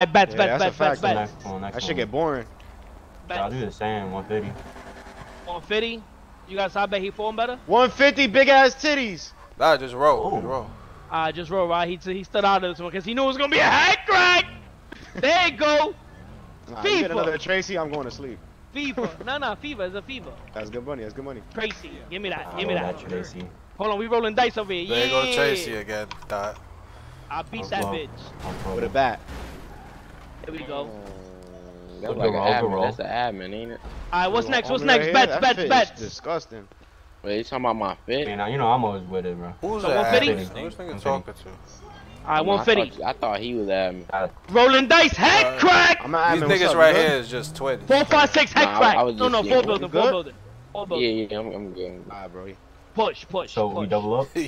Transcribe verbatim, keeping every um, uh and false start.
Bats, bats, yeah, bats, bats, bats. That shit get boring. I'll do the same, one fifty. one fifty? You guys, I bet he falling better? one fifty big ass titties. Nah, just roll. Just roll. Uh, just roll, right? He, he stood out of this one because he knew it was going to be a hat crack. There you go. Nah, you get another Tracy, I'm going to sleep. FIFA. No, no, FIFA. It's a FIFA. That's good money. That's good money. Tracy. Give me that. Give me that. Tracy. Hold on. We rolling dice over here. There you go to Tracy again. Dot. I beat I'm that low. bitch. With a bat. There we go. Um, that's like an admin. That's an admin, ain't it? Alright, what's next? What's next? Right bets, bets, bets, bets. Disgusting. Wait, you talking about my fit? Man, now you know I'm always with it, bro. Who's so that? one fifty? Who's thinking talking to? Alright, one fifty. I thought he was at me. Rolling dice, head uh, crack! I'm not, these niggas right good? here is just twins. four five six, head nah, crack! I, I no, no, four building, four building. Four building. Yeah, yeah, I'm, I'm good. Alright, bro. Push, push. So push. we double up?